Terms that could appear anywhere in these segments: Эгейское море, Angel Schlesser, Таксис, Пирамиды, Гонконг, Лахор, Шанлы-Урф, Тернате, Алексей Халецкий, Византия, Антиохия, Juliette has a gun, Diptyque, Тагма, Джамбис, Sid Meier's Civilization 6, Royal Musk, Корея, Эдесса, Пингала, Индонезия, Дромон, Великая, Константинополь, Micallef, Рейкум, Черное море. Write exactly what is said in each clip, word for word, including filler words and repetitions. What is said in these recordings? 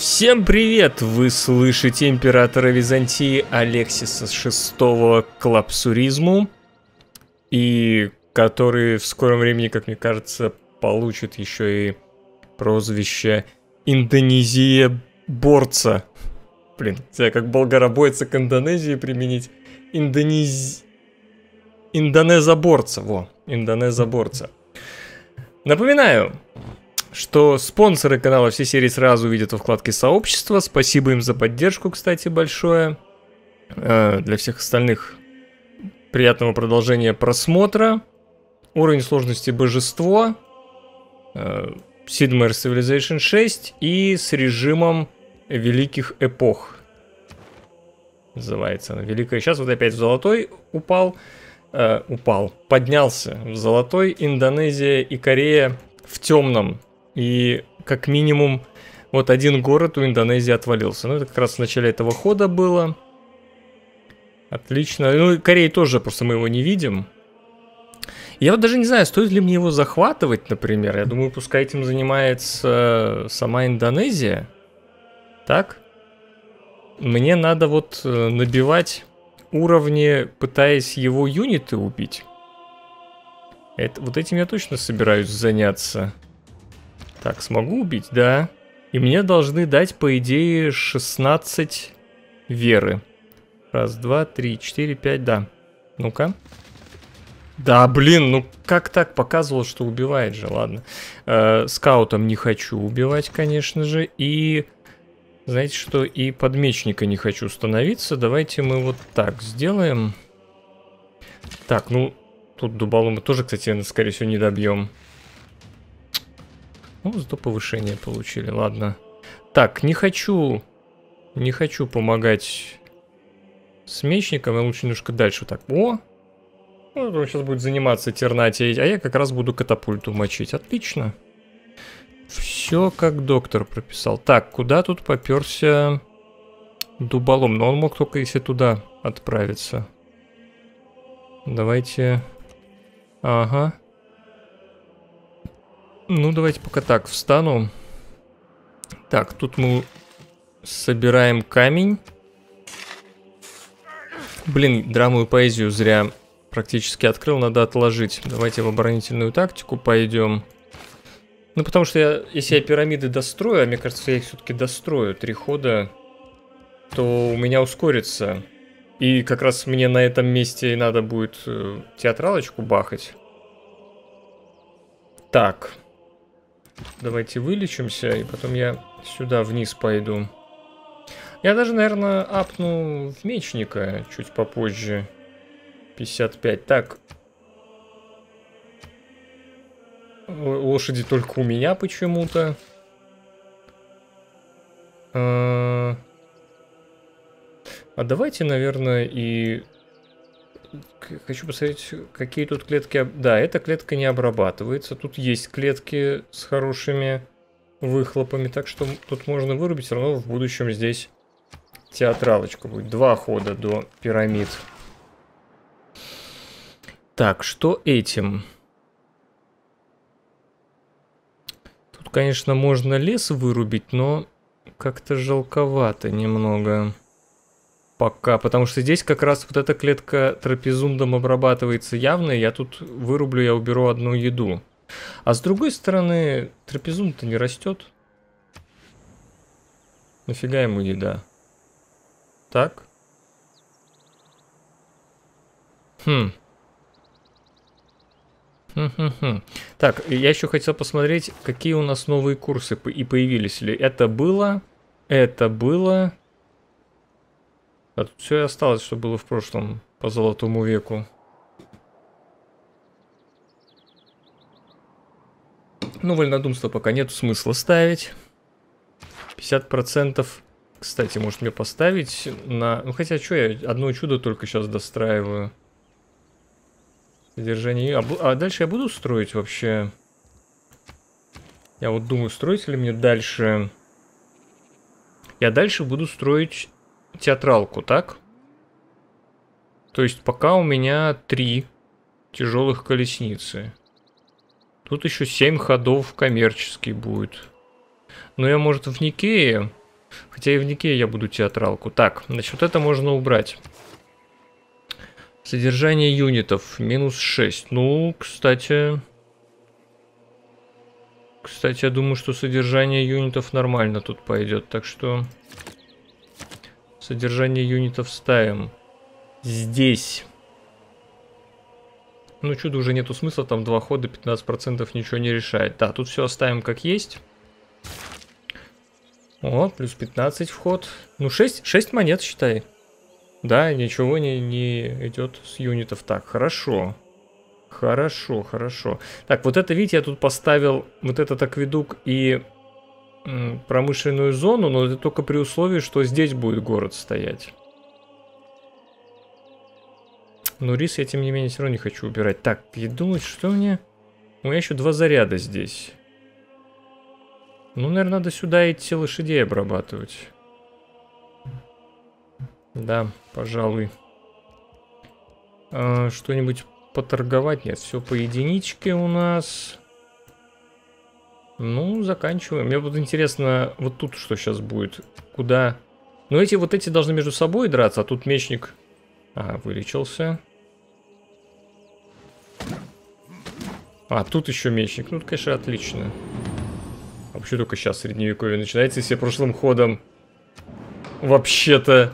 Всем привет! Вы слышите императора Византии Алексиса шестого к лапсуризму, и который в скором времени, как мне кажется, получит еще и прозвище Индонезия борца. Блин, тебя как болгаробойца к Индонезии применить. Индонез... Индонезоборца, во, индонезоборца. Напоминаю, что спонсоры канала все серии сразу увидят во вкладке сообщества. Спасибо им за поддержку, кстати, большое. Э, для всех остальных приятного продолжения просмотра. Уровень сложности Божество. Э, Sid Meier's Civilization шесть и с режимом Великих эпох. Называется она Великая. Сейчас вот опять в золотой упал. Э, упал. Поднялся в золотой. Индонезия и Корея в темном. И как минимум вот один город у Индонезии отвалился. Ну, это как раз в начале этого хода было. Отлично. Ну, и Кореи тоже, просто мы его не видим. Я вот даже не знаю, стоит ли мне его захватывать, например. Я думаю, пускай этим занимается сама Индонезия. Так? Мне надо вот набивать уровни, пытаясь его юниты убить. Это, вот этим я точно собираюсь заняться. Так, смогу убить, да. И мне должны дать, по идее, шестнадцать веры. Раз, два, три, четыре, пять, да. Ну-ка. Да, блин, ну как так? Показывал, что убивает же, ладно. Э, скаутом не хочу убивать, конечно же. И, знаете что, и подмечника не хочу становиться. Давайте мы вот так сделаем. Так, ну, тут дуболома тоже, кстати, скорее всего, не добьем. Ну, зато повышение получили, ладно. Так, не хочу... Не хочу помогать с мечником. Я лучше немножко дальше так. О! Ну, он сейчас будет заниматься Тернате, а я как раз буду катапульту мочить. Отлично. Все как доктор прописал. Так, куда тут поперся дуболом? Но он мог только если туда отправиться. Давайте... Ага. Ну, давайте пока так встану. Так, тут мы собираем камень. Блин, драму и поэзию зря практически открыл, надо отложить. Давайте в оборонительную тактику пойдем. Ну, потому что я, если я пирамиды дострою, а мне кажется, я их все-таки дострою, три хода, то у меня ускорится. И как раз мне на этом месте надо будет театралочку бахать. Так. Давайте вылечимся, и потом я сюда вниз пойду. Я даже, наверное, апну в мечника чуть попозже. пятьдесят пять. Так. Лошади только у меня почему-то. А давайте, наверное, и... Хочу посмотреть, какие тут клетки... Да, эта клетка не обрабатывается. Тут есть клетки с хорошими выхлопами, так что тут можно вырубить. Все равно в будущем здесь театралочка будет. Два хода до пирамид. Так, что этим? Тут, конечно, можно лес вырубить, но как-то жалковато немного... Пока, потому что здесь как раз вот эта клетка трапезундом обрабатывается явно, и я тут вырублю, я уберу одну еду. А с другой стороны, трапезунд-то не растет. Нафига ему еда? Так. Хм. Хм-хм-хм. Так, я еще хотел посмотреть, какие у нас новые курсы и появились ли. Это было, это было... А тут все и осталось, что было в прошлом, по золотому веку. Ну, вольнодумство пока нет смысла ставить. пятьдесят процентов, кстати, может мне поставить на... Ну, хотя, что я одно чудо только сейчас достраиваю. Содержание... А, а дальше я буду строить вообще? Я вот думаю, строить ли мне дальше... Я дальше буду строить... Театралку, так? То есть пока у меня три тяжелых колесницы. Тут еще семь ходов коммерческий будет. Но я, может, в Никее Хотя и в Никее я буду театралку. Так, значит, вот это можно убрать. Содержание юнитов. Минус шесть. Ну, кстати... Кстати, я думаю, что содержание юнитов нормально тут пойдет. Так что... Содержание юнитов ставим. Здесь. Ну, чудо уже нету смысла. Там два хода, пятнадцать процентов ничего не решает. Да, тут все оставим как есть. О, плюс пятнадцать вход. Ну, шесть, шесть монет, считай. Да, ничего не, не идет с юнитов. Так, хорошо. Хорошо, хорошо. Так, вот это, видите, я тут поставил вот этот акведук и м, промышленную зону, но это только при условии, что здесь будет город стоять. Но рис я, тем не менее, все равно не хочу убирать. Так, я думаю, что мне... У меня еще два заряда здесь. Ну, наверное, надо сюда идти лошадей обрабатывать. Да, пожалуй. А, что-нибудь... Поторговать нет, все по единичке у нас. Ну, заканчиваем. Мне вот интересно, вот тут что сейчас будет. Куда? Ну, эти вот эти должны между собой драться, а тут мечник. А, вылечился. А, тут еще мечник. Ну, конечно, отлично. А вообще только сейчас средневековье начинается, если прошлым ходом. Вообще-то.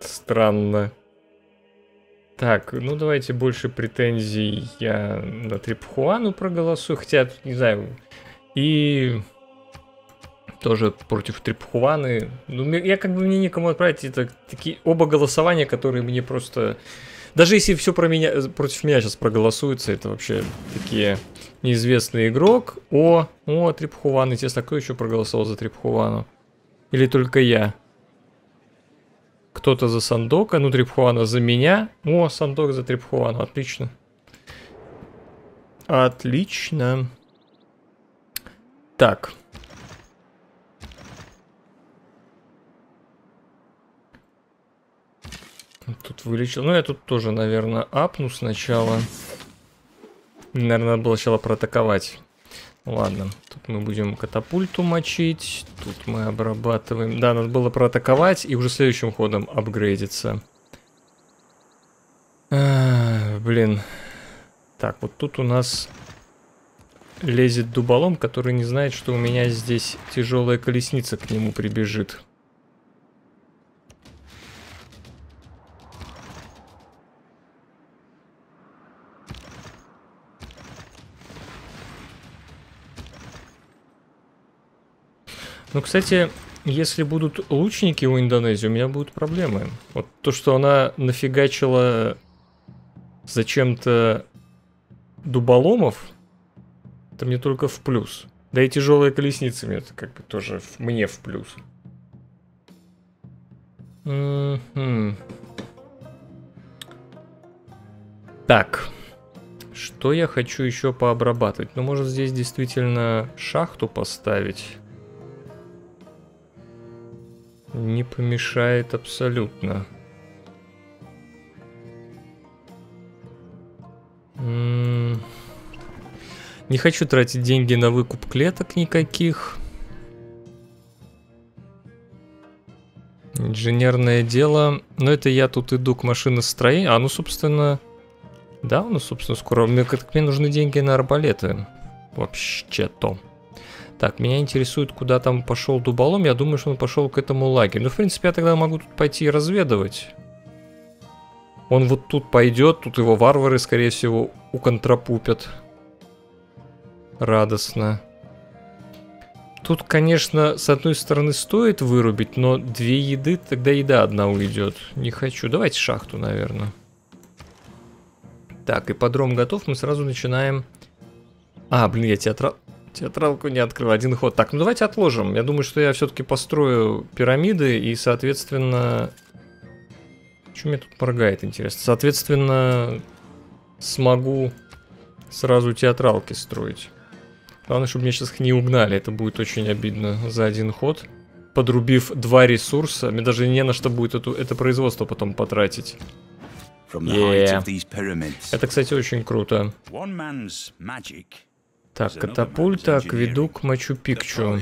Странно. Так, ну давайте больше претензий я на Трипхуану проголосую, хотя, не знаю, и тоже против Трипхуаны. Ну, я как бы мне некому отправить, это такие оба голосования, которые мне просто... Даже если все про меня, против меня сейчас проголосуется, это вообще такие неизвестный игрок. О, о, Трипхуан, интересно, кто еще проголосовал за Трипхуану? Или только я? Кто-то за Сандока, ну Трипхуана за меня. О, Сандок за Трипхуану, отлично. Отлично. Так. Тут вылечил. Ну, я тут тоже, наверное, апну сначала. Наверное, надо было сначала проатаковать. Ладно, тут мы будем катапульту мочить, тут мы обрабатываем. Да, надо было проатаковать и уже следующим ходом апгрейдиться. А, блин. Так, вот тут у нас лезет дуболом, который не знает, что у меня здесь тяжелая колесница к нему прибежит. Ну, кстати, если будут лучники у Индонезии, у меня будут проблемы. Вот то, что она нафигачила зачем-то дуболомов, это мне только в плюс. Да и тяжелые колесницы мне это как бы тоже в, мне в плюс. Mm-hmm. Так. Что я хочу еще пообрабатывать? Ну, может, здесь действительно шахту поставить? Не помешает абсолютно. М-м- не хочу тратить деньги на выкуп клеток никаких. Инженерное дело. Но это я тут иду к машиностроению. А ну, собственно... Да, ну, собственно, скоро... Мне, как, мне нужны деньги на арбалеты. Вообще-то. Так, меня интересует, куда там пошел дуболом. Я думаю, что он пошел к этому лагерю. Ну, в принципе, я тогда могу тут пойти разведывать. Он вот тут пойдет, тут его варвары, скорее всего, уконтропупят. Радостно. Тут, конечно, с одной стороны стоит вырубить, но две еды, тогда еда одна уйдет. Не хочу. Давайте шахту, наверное. Так, ипподром готов. Мы сразу начинаем... А, блин, я театрал... Театралку не открыл, один ход. Так, ну давайте отложим. Я думаю, что я все-таки построю пирамиды и, соответственно... Что мне тут моргает, интересно? Соответственно, смогу сразу театралки строить. Главное, чтобы меня сейчас их не угнали. Это будет очень обидно за один ход. Подрубив два ресурса, мне даже не на что будет эту, это производство потом потратить. Yeah. Это, кстати, очень круто. Так, катапульта, акведук, Мачу-Пикчу.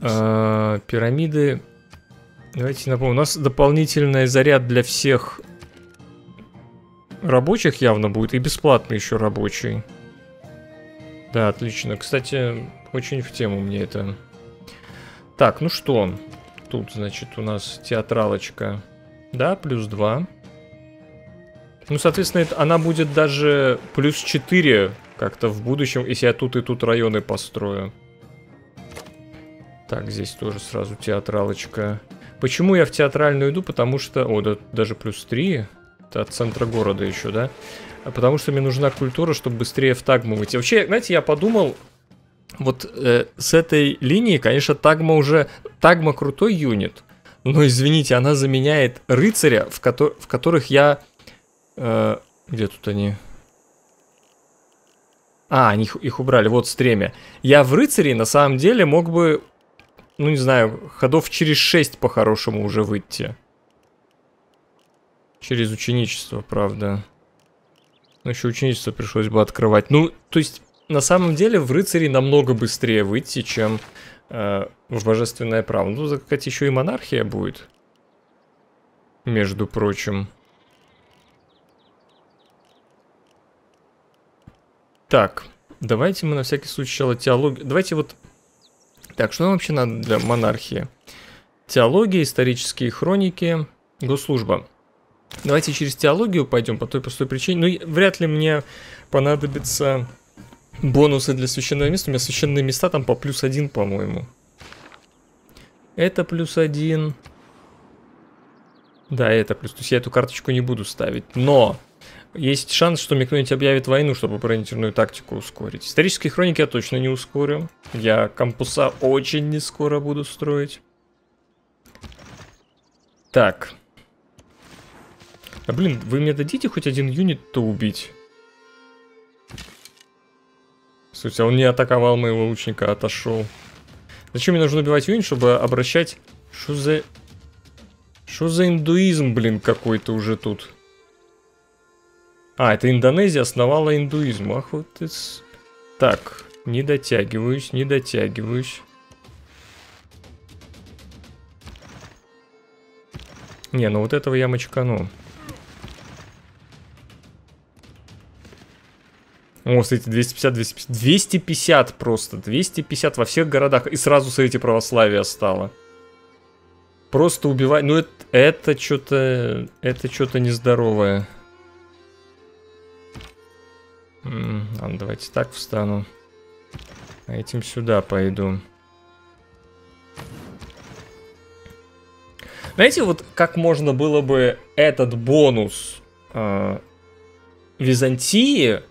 А, пирамиды. Давайте напомню, у нас дополнительный заряд для всех рабочих явно будет, и бесплатный еще рабочий. Да, отлично. Кстати, очень в тему мне это. Так, ну что? Тут, значит, у нас театралочка. Да, плюс два. Ну, соответственно, это, она будет даже плюс четыре как-то в будущем, если я тут и тут районы построю. Так, здесь тоже сразу театралочка. Почему я в театральную иду? Потому что... О, да, даже плюс три. Это от центра города еще, да? Потому что мне нужна культура, чтобы быстрее в Тагму выйти. Вообще, знаете, я подумал, вот э, с этой линии, конечно, Тагма уже... Тагма крутой юнит, но, извините, она заменяет рыцаря, в, ко в которых я... Э, где тут они? А, они, их убрали, вот стремя. Я в рыцаре, на самом деле, мог бы, ну, не знаю, ходов через шесть по-хорошему уже выйти. Через ученичество, правда. Ну, еще ученичество пришлось бы открывать. Ну, то есть, на самом деле, в рыцаре намного быстрее выйти, чем э, в божественное право. Ну, так сказать, еще и монархия будет. Между прочим. Так, давайте мы на всякий случай сначала теологию... Давайте вот... Так, что нам вообще надо для монархии? Теология, исторические хроники, госслужба. Давайте через теологию пойдем по той простой причине. Ну, вряд ли мне понадобятся бонусы для священного места. У меня священные места там по плюс один, по-моему. Это плюс один. Да, это плюс. То есть я эту карточку не буду ставить. Но есть шанс, что мне кто-нибудь объявит войну, чтобы оборонительную тактику ускорить. Исторические хроники я точно не ускорю. Я кампуса очень не скоро буду строить. Так. А, блин, вы мне дадите хоть один юнит-то убить? Слушайте, он не атаковал моего лучника, отошел. Зачем мне нужно убивать юнит, чтобы обращать... Что за... Что за индуизм, блин, какой-то уже тут? А, это Индонезия основала индуизм. Ах, вот это... Так, не дотягиваюсь, не дотягиваюсь. Не, ну вот этого я мочкану. О, смотрите, двести пятьдесят, двести пятьдесят, двести пятьдесят просто, двести пятьдесят во всех городах. И сразу, смотрите, православие стало. Просто убивать, ну это, это что-то, это что-то нездоровое. М-м, ладно, давайте так встану. А этим сюда пойду. Знаете, вот как можно было бы этот бонус э, Византии...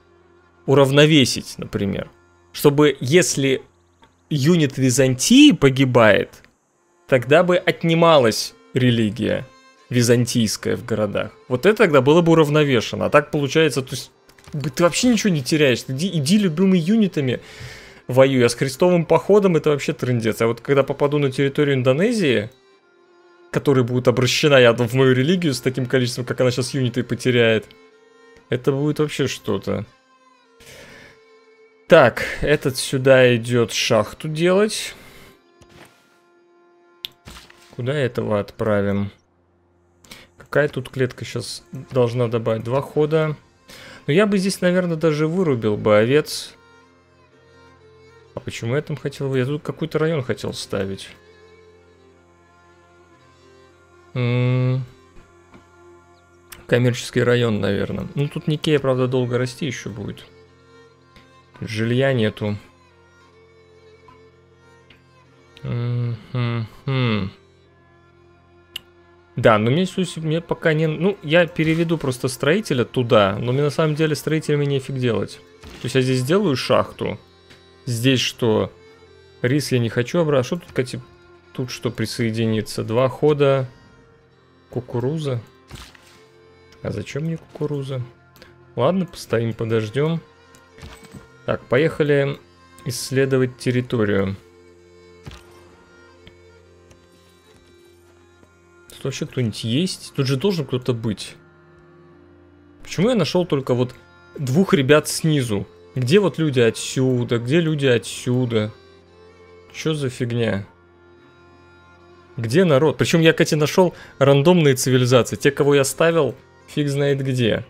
уравновесить, например. Чтобы, если юнит Византии погибает, тогда бы отнималась религия византийская в городах. Вот это тогда было бы уравновешено. А так получается, то есть, ты вообще ничего не теряешь. Иди, иди любыми юнитами воюй. А с крестовым походом это вообще трындец. А вот когда попаду на территорию Индонезии, которая будет обращена ядом в мою религию с таким количеством, как она сейчас юниты потеряет, это будет вообще что-то. Так, этот сюда идет шахту делать. Куда этого отправим? Какая тут клетка сейчас должна добавить? Два хода. Но я бы здесь, наверное, даже вырубил бы овец. А почему я там хотел бы? Я тут какой-то район хотел ставить. М-м-м. Коммерческий район, наверное. Ну, тут Никея, правда, долго расти еще будет. Жилья нету. Mm-hmm. Да, но мне, мне пока не... Ну, я переведу просто строителя туда, но мне на самом деле строителями нефиг делать. То есть я здесь делаю шахту. Здесь что? Рис я не хочу обратно. Что тут, Кати? Тут что присоединится? Два хода. Кукуруза. А зачем мне кукуруза? Ладно, постоим, подождем. Так, поехали исследовать территорию. Тут вообще кто-нибудь есть? Тут же должен кто-то быть. Почему я нашел только вот двух ребят снизу. Где вот люди отсюда? Где люди отсюда? Чё за фигня? Где народ? Причем я, кстати, нашел рандомные цивилизации. Те, кого я ставил, фиг знает где.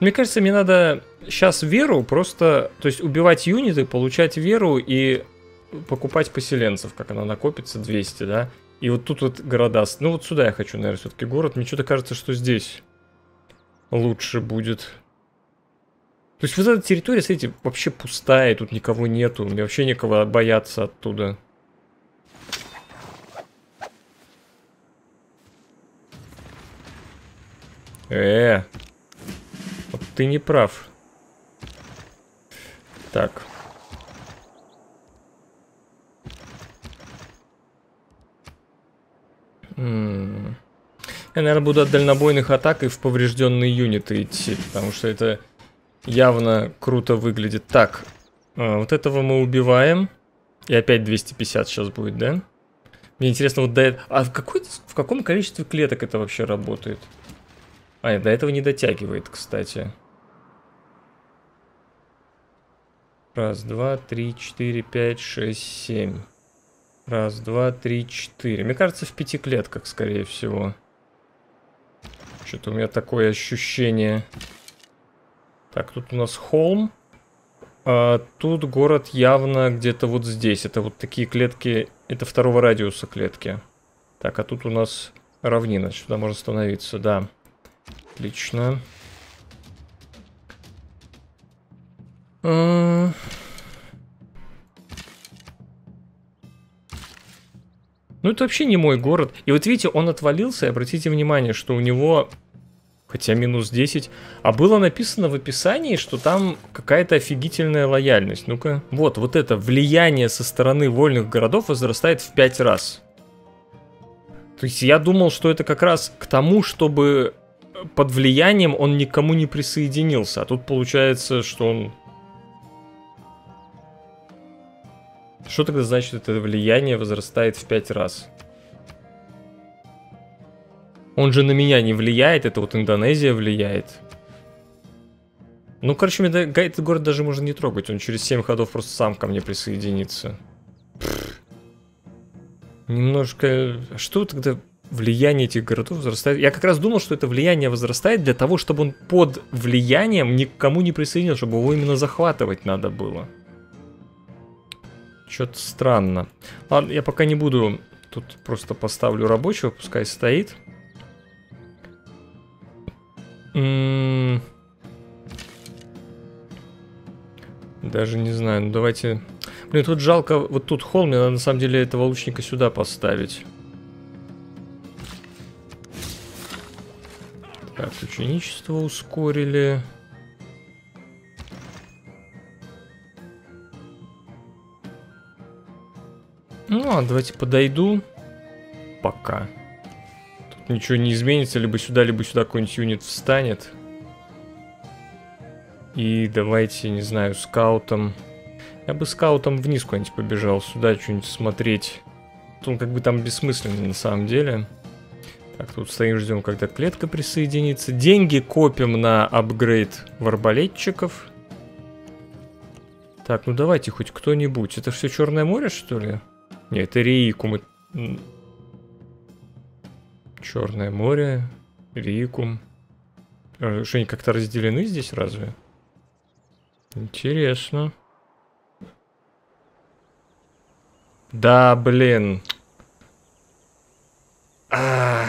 Мне кажется, мне надо сейчас веру просто... То есть убивать юниты, получать веру и покупать поселенцев, как она накопится, двести, да? И вот тут вот города... Ну вот сюда я хочу, наверное, все-таки город. Мне что-то кажется, что здесь лучше будет. То есть вот эта территория, смотрите, вообще пустая, тут никого нету. Мне вообще некого бояться оттуда. Э-э-э. Вот ты не прав. Так. М-м-м. Я, наверное, буду от дальнобойных атак и в поврежденные юниты идти, потому что это явно круто выглядит. Так, а, вот этого мы убиваем. И опять двести пятьдесят сейчас будет, да? Мне интересно, вот до этого... А в, какой... в каком количестве клеток это вообще работает? А, до этого не дотягивает, кстати. Раз, два, три, четыре, пять, шесть, семь. Раз, два, три, четыре. Мне кажется, в пяти клетках, скорее всего. Что-то у меня такое ощущение. Так, тут у нас холм. А тут город явно где-то вот здесь. Это вот такие клетки. Это второго радиуса клетки. Так, а тут у нас равнина. Сюда можно становиться, да. Отлично. А... Ну, это вообще не мой город. И вот видите, он отвалился. И обратите внимание, что у него... Хотя минус десять. А было написано в описании, что там какая-то офигительная лояльность. Ну-ка. Вот, вот это влияние со стороны вольных городов возрастает в пять раз. То есть я думал, что это как раз к тому, чтобы под влиянием он никому не присоединился. А тут получается, что он... Что тогда значит, это влияние возрастает в пять раз? Он же на меня не влияет, это вот Индонезия влияет. Ну, короче, мне этот город даже можно не трогать. Он через семь ходов просто сам ко мне присоединится. Пфф. Немножко... Что тогда влияние этих городов возрастает? Я как раз думал, что это влияние возрастает для того, чтобы он под влиянием никому не присоединился, чтобы его именно захватывать надо было. Что-то странно. Ладно, я пока не буду... Тут просто поставлю рабочего, пускай стоит. Даже не знаю, ну давайте... Блин, тут жалко, вот тут холм, мне надо на самом деле этого лучника сюда поставить. Так, ученичество ускорили. Ну ладно, давайте подойду. Пока. Ничего не изменится, либо сюда, либо сюда какой-нибудь юнит встанет. И давайте, не знаю, скаутом. Я бы скаутом вниз куда-нибудь побежал, сюда что-нибудь смотреть. Он как бы там бессмысленный на самом деле. Так, тут стоим, ждем, когда клетка присоединится. Деньги копим на апгрейд в арбалетчиков. Так, ну давайте хоть кто-нибудь. Это все Черное море, что ли? Нет, это Рейкум. Черное море, Рейкум. Что, они как-то разделены здесь разве? Интересно. Да, блин. А -а -а.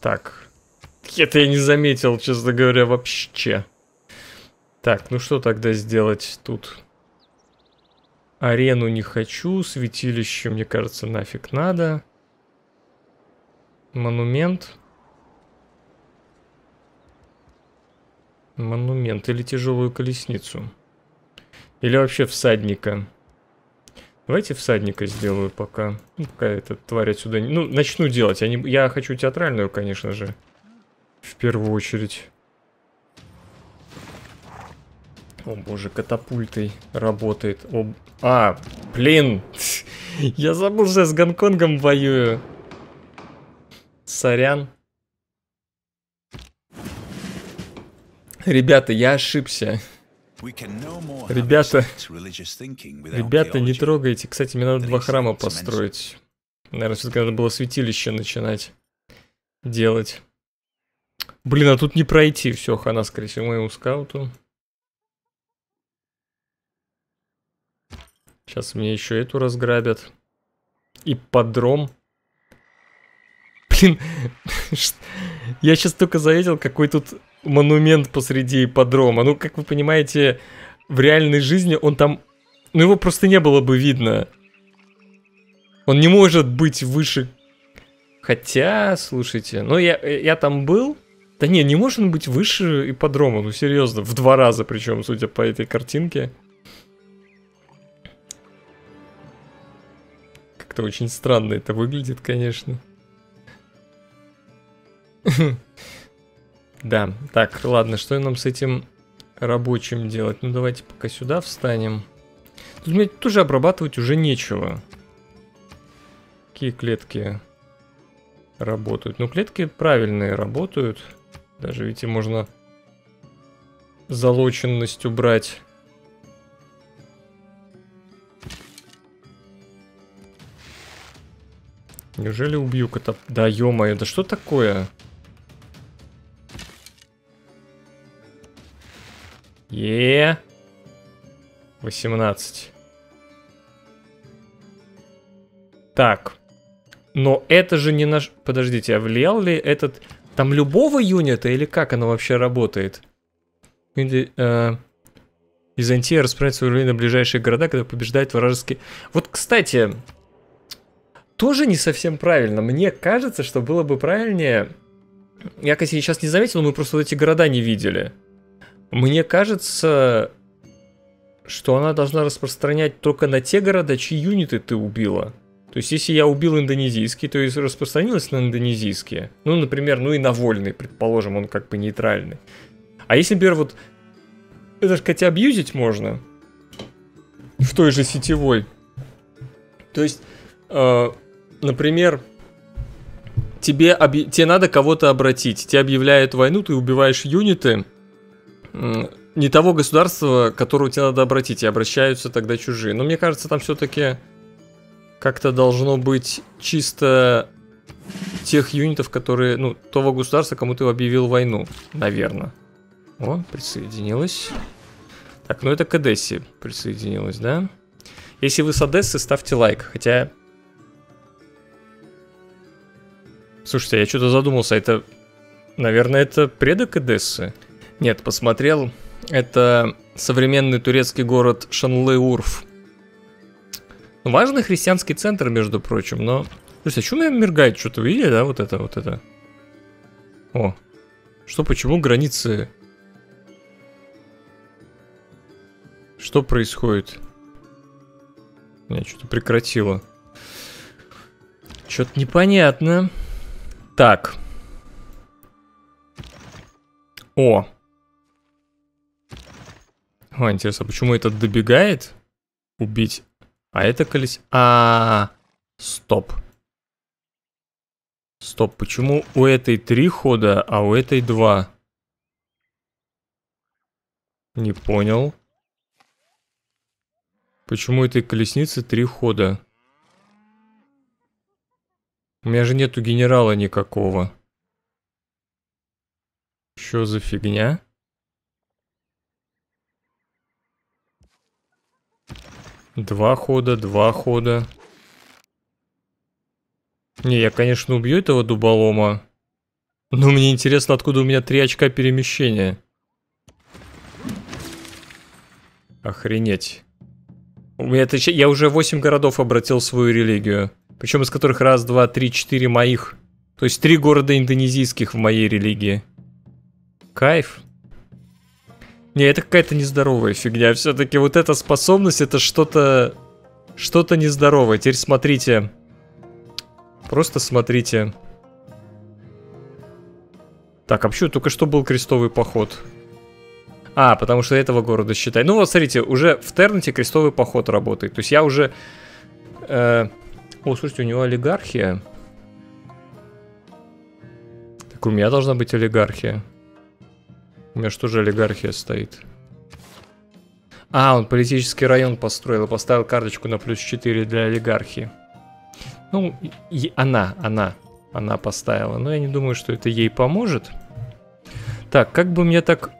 Так. Это я не заметил, честно говоря, вообще. Так, ну что тогда сделать тут? Арену не хочу, святилище, мне кажется, нафиг надо. Монумент. Монумент. Или тяжелую колесницу. Или вообще всадника. Давайте всадника сделаю пока. Ну, пока эта тварь отсюда... Ну, начну делать. Я, не... Я хочу театральную, конечно же. В первую очередь. О боже, катапультой работает. О... А, блин! Я забыл, что я с Гонконгом воюю. Сорян. Ребята, я ошибся. Ребята, ребята, не трогайте. Кстати, мне надо два храма построить. Наверное, все-таки надо было святилище начинать делать. Блин, а тут не пройти. Все, хана, скорее всего, моему скауту. Сейчас мне еще эту разграбят. Ипподром. Блин, я сейчас только заметил, какой тут монумент посреди ипподрома. Ну, как вы понимаете, в реальной жизни он там... Ну, его просто не было бы видно. Он не может быть выше... Хотя, слушайте, ну я, я там был. Да не, не может он быть выше ипподрома, ну серьезно. В два раза причем, судя по этой картинке. Как-то очень странно это выглядит, конечно. Да, так, ладно, что нам с этим рабочим делать? Ну давайте пока сюда встанем. Тут мне тоже обрабатывать уже нечего. Какие клетки работают? Ну клетки правильные работают. Даже видите, можно залоченность убрать. Неужели убью кота? Да ё-моё, да что такое? Е-е-е. восемнадцать. Так. Но это же не наш... Подождите, а влиял ли этот... Там любого юнита или как оно вообще работает? Или... Э... Византия распространяет свое влияние на ближайшие города, когда побеждает вражеские... Вот, кстати... Тоже не совсем правильно. Мне кажется, что было бы правильнее... Я, кстати, сейчас не заметил, но мы просто вот эти города не видели. Мне кажется, что она должна распространять только на те города, чьи юниты ты убила. То есть, если я убил индонезийский, то есть распространилась на индонезийские. Ну, например, ну и на вольный, предположим, он как бы нейтральный. А если, например, вот... Это же хотя абьюзить можно. В той же сетевой. То есть, э, например, тебе, объ... тебе надо кого-то обратить. Тебе объявляют войну, ты убиваешь юниты... Не того государства, которого тебе надо обратить, и обращаются тогда чужие. Но мне кажется, там все-таки как-то должно быть чисто тех юнитов, которые, ну, того государства, кому ты объявил войну, наверное. О, присоединилась. Так, ну это к Одессе присоединилась, да? Если вы с Одессы, ставьте лайк, хотя... Слушайте, я что-то задумался, это, наверное, это предок Одессы? Нет, посмотрел. Это современный турецкий город Шанлы-Урф. Важный христианский центр, между прочим, но... Слушайте, а что у меня мергает? Что-то видели, да? Вот это, вот это. О. Что, почему границы... Что происходит? Меня что-то прекратило. Что-то непонятно. Так. О. О, интересно, почему этот добегает? Убить. А это колесо... А, -а, а Стоп. Стоп, почему у этой три хода, а у этой два? Не понял. Почему у этой колесницы три хода? У меня же нету генерала никакого. Что за фигня? Два хода, два хода. Не, я, конечно, убью этого дуболома. Но мне интересно, откуда у меня три очка перемещения. Охренеть. У меня это... Я уже восемь городов обратил в свою религию. Причем из которых раз, два, три, четыре моих. То есть три города индонезийских в моей религии. Кайф. Не, это какая-то нездоровая фигня. Все-таки вот эта способность, это что-то... Что-то нездоровое. Теперь смотрите. Просто смотрите. Так, а почему только что был крестовый поход? А, потому что этого города считай. Ну вот, смотрите, уже в Тернате крестовый поход работает. То есть я уже... Э... О, слушайте, у него олигархия. Так у меня должна быть олигархия. У меня что же олигархия стоит? А, он политический район построил и поставил карточку на плюс четыре для олигархии. Ну, и она, она, она поставила. Но я не думаю, что это ей поможет. Так, как бы мне так...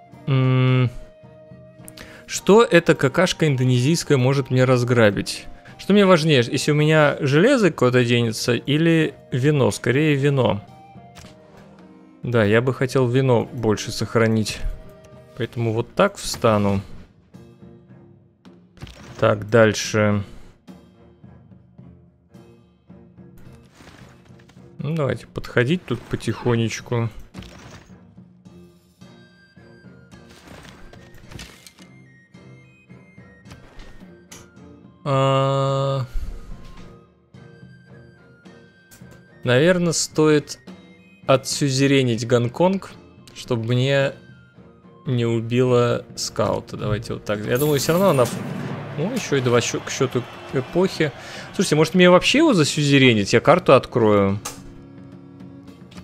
Что эта какашка индонезийская может мне разграбить? Что мне важнее, если у меня железо куда-то денется или вино? Скорее вино. Да, я бы хотел вино больше сохранить. Поэтому вот так встану. Так, дальше. Ну, давайте подходить тут потихонечку. А... Наверное, стоит отсюзеренить Гонконг, чтобы мне не убило скаута. Давайте вот так. Я думаю, все равно она... Ну, еще и два к счету эпохи. Слушайте, может, мне вообще его засюзеренить? Я карту открою.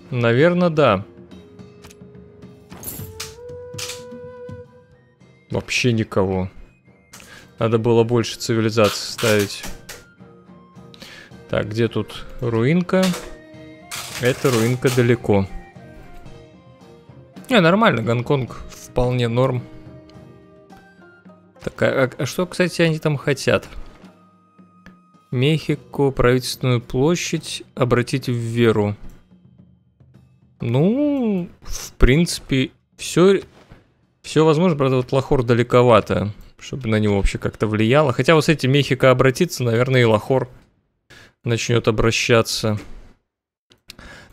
Наверное, да. Вообще никого. Надо было больше цивилизаций ставить. Так, где тут руинка? Эта руинка далеко. Не, нормально, Гонконг вполне норм. Так, а, а что, кстати, они там хотят? Мехико, правительственную площадь обратить в веру. Ну, в принципе, все, все возможно. Правда, вот Лахор далековато, чтобы на него вообще как-то влияло. Хотя вот с этим Мехико обратиться, наверное, и Лахор начнет обращаться.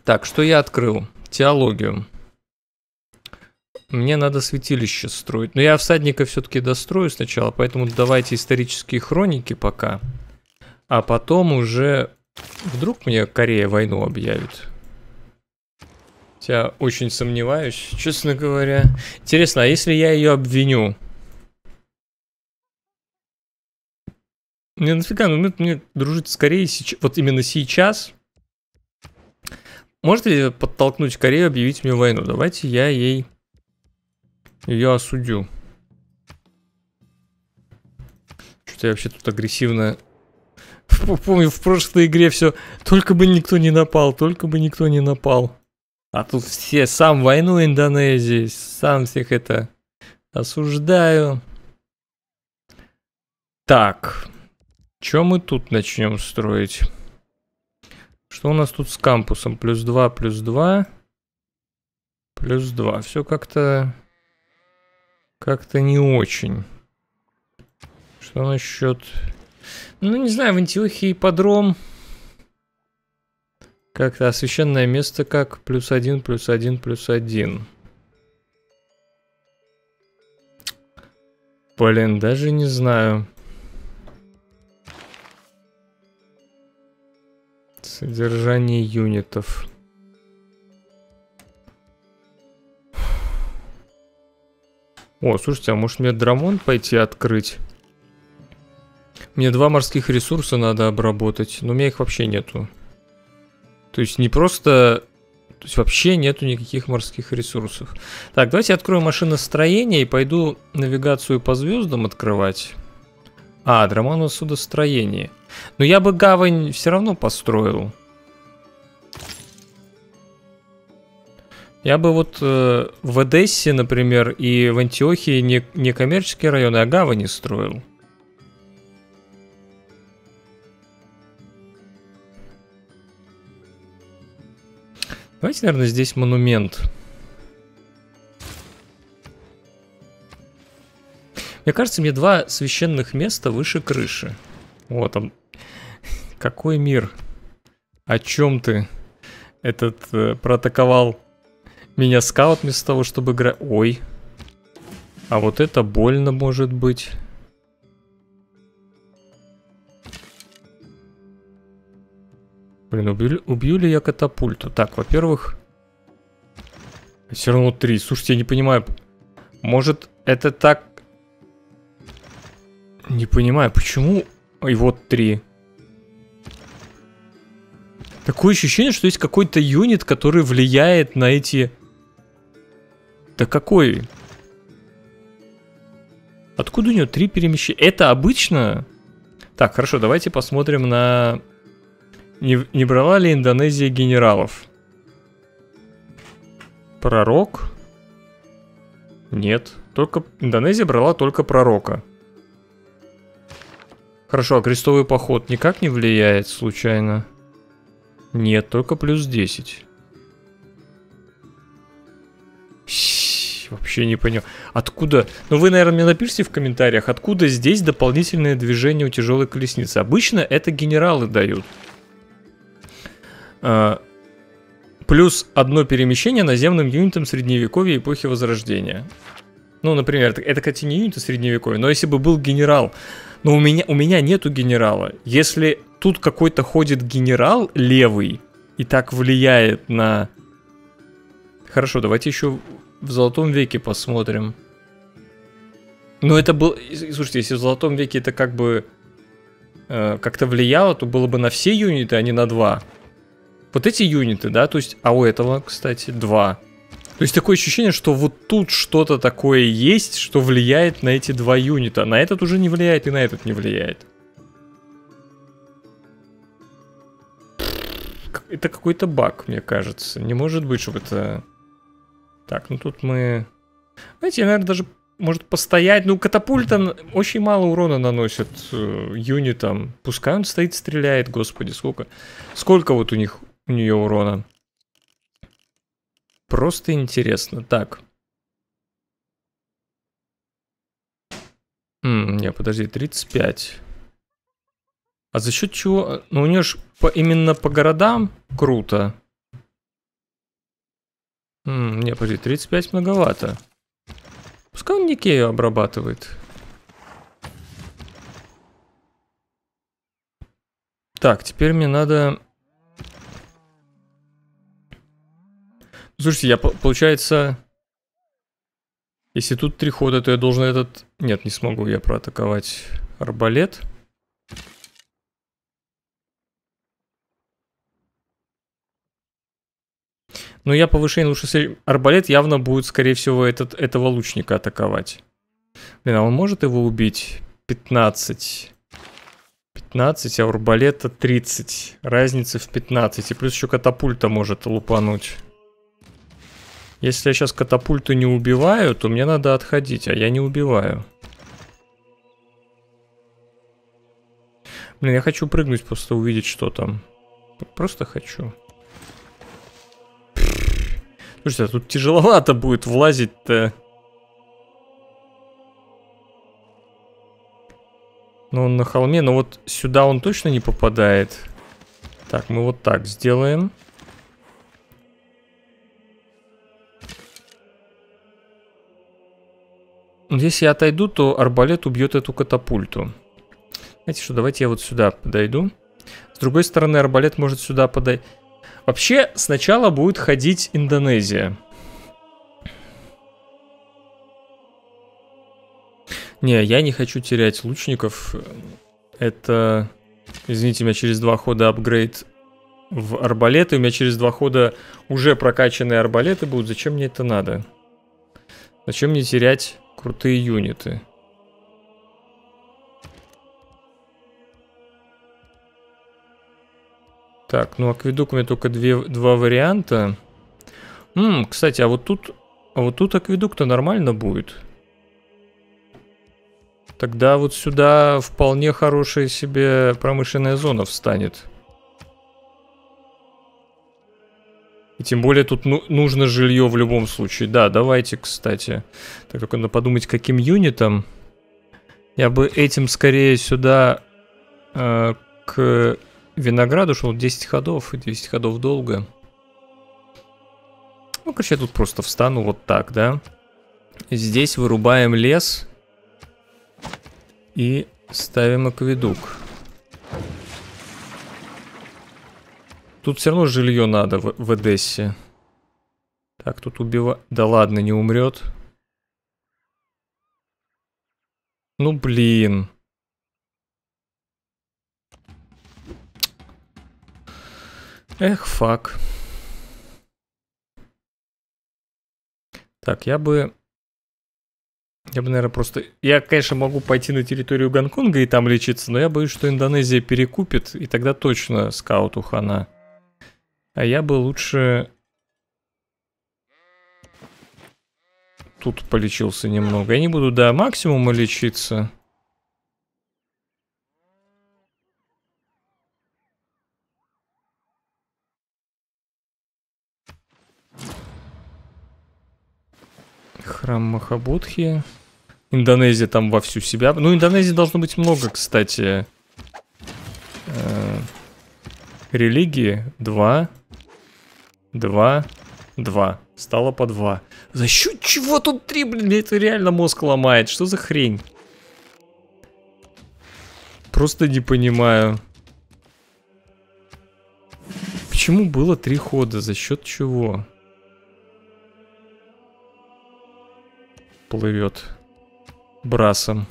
Так, что я открыл? Теологию. Мне надо святилище строить. Но я всадника все-таки дострою сначала, поэтому давайте исторические хроники пока. А потом уже... Вдруг мне Корея войну объявит. Хотя очень сомневаюсь, честно говоря. Интересно, а если я ее обвиню? Мне нафига, ну мне, мне дружить с Кореей сейчас, вот именно сейчас. Можете ли подтолкнуть Корею объявить мне войну? Давайте я ей... Я осудю. Что-то я вообще тут агрессивно... Помню, в прошлой игре все... Только бы никто не напал, только бы никто не напал. А тут все... Сам войну Индонезии, сам всех это... Осуждаю. Так. Что мы тут начнем строить? Что у нас тут с кампусом? плюс два, плюс два, плюс два. Все как-то... Как-то не очень. Что насчет... Ну, не знаю, в Антиохии ипподром. Как-то освященное место как плюс один, плюс один, плюс один. Блин, даже не знаю. Содержание юнитов. О, слушайте, а может мне Дромон пойти открыть? Мне два морских ресурса надо обработать, но у меня их вообще нету. То есть не просто... То есть вообще нету никаких морских ресурсов. Так, давайте я открою машиностроение и пойду навигацию по звездам открывать. А, Дромон у судостроение. Но я бы гавань все равно построил. Я бы вот э, в Одессе, например, и в Антиохии не, не коммерческие районы, а гавани строил. Давайте, наверное, здесь монумент. Мне кажется, мне два священных места выше крыши. Вот он. Какой мир? О чем ты этот э, проатаковал? Меня скаут вместо того, чтобы играть... Ой. А вот это больно может быть. Блин, убью, убью ли я катапульту? Так, во-первых... Все равно три. Слушайте, я не понимаю. Может, это так... Не понимаю, почему... Ой, вот три. Такое ощущение, что есть какой-то юнит, который влияет на эти... Да какой? Откуда у него три перемещения? Это обычно... Так, хорошо, давайте посмотрим на... Не, не брала ли Индонезия генералов? Пророк? Нет. Только... Индонезия брала только пророка. Хорошо, а крестовый поход никак не влияет случайно? Нет, только плюс десять. Вообще не понял. Откуда... Ну вы, наверное, мне напишите в комментариях, откуда здесь дополнительное движение у тяжелой колесницы. Обычно это генералы дают. А, плюс одно перемещение наземным юнитом средневековья эпохи Возрождения. Ну, например, это, это кстати, не юниты средневековья, но если бы был генерал... Но у меня, у меня нету генерала. Если тут какой-то ходит генерал левый и так влияет на... Хорошо, давайте еще... В Золотом веке посмотрим. Но это был... Слушайте, если в Золотом веке это как бы э, как-то влияло, то было бы на все юниты, а не на два. Вот эти юниты, да, то есть... А у этого, кстати, два. То есть такое ощущение, что вот тут что-то такое есть, что влияет на эти два юнита. На этот уже не влияет и на этот не влияет. Это какой-то баг, мне кажется. Не может быть, чтобы это... Так, ну тут мы... Знаете, я, наверное, даже может постоять. Ну, катапульта очень мало урона наносит э, юнитам. Пускай он стоит, стреляет, господи, сколько... Сколько вот у них, у нее урона? Просто интересно. Так. М-м, не, подожди, тридцать пять. А за счет чего? Ну, у нее ж по, именно по городам круто. М-м, не, подожди, тридцать пять многовато. Пускай он Никею обрабатывает. Так, теперь мне надо... Слушайте, я, получается... Если тут три хода, то я должен этот... Нет, не смогу я проатаковать арбалет. Но я повышение лучше... Арбалет явно будет, скорее всего, этот, этого лучника атаковать. Блин, а он может его убить? пятнадцать. пятнадцать, а у арбалета тридцать. Разница в пятнадцать. И плюс еще катапульта может лупануть. Если я сейчас катапульту не убиваю, то мне надо отходить, а я не убиваю. Блин, я хочу прыгнуть, просто увидеть, что там. Просто хочу. Слушайте, а тут тяжеловато будет влазить-то. Но он на холме, но вот сюда он точно не попадает. Так, мы вот так сделаем. Если я отойду, то арбалет убьет эту катапульту. Знаете что, давайте я вот сюда подойду. С другой стороны, арбалет может сюда подойти. Вообще, сначала будет ходить Индонезия. Не, я не хочу терять лучников. Это... Извините, у меня через два хода апгрейд в арбалеты. У меня через два хода уже прокачанные арбалеты будут. Зачем мне это надо? Зачем мне терять... крутые юниты. Так, ну акведук у меня только две, два варианта. М-м, кстати, а вот тут, а вот тут акведук-то нормально будет. Тогда вот сюда вполне хорошая себе промышленная зона встанет. И тем более тут ну, нужно жилье в любом случае. Да, давайте, кстати. Так, только надо подумать, каким юнитом. Я бы этим скорее сюда э, к винограду шел. десять ходов. И десять ходов долго. Ну, короче, я тут просто встану вот так, да. Здесь вырубаем лес. И ставим акведук. Тут все равно жилье надо в, в Эдессе. Так, тут убива... Да ладно, не умрет. Ну, блин. Эх, фак. Так, я бы... Я бы, наверное, просто... Я, конечно, могу пойти на территорию Гонконга и там лечиться, но я боюсь, что Индонезия перекупит, и тогда точно скауту хана. А я бы лучше... Тут полечился немного. Я не буду до максимума лечиться. Храм Махабодхи. Индонезия там вовсю себя. Ну, Индонезии должно быть много, кстати. Э-э- религии. Два. Два. Два. Стало по два. За счет чего тут три, блин? Мне это реально мозг ломает. Что за хрень? Просто не понимаю. Почему было три хода? За счет чего? Плывет брасом.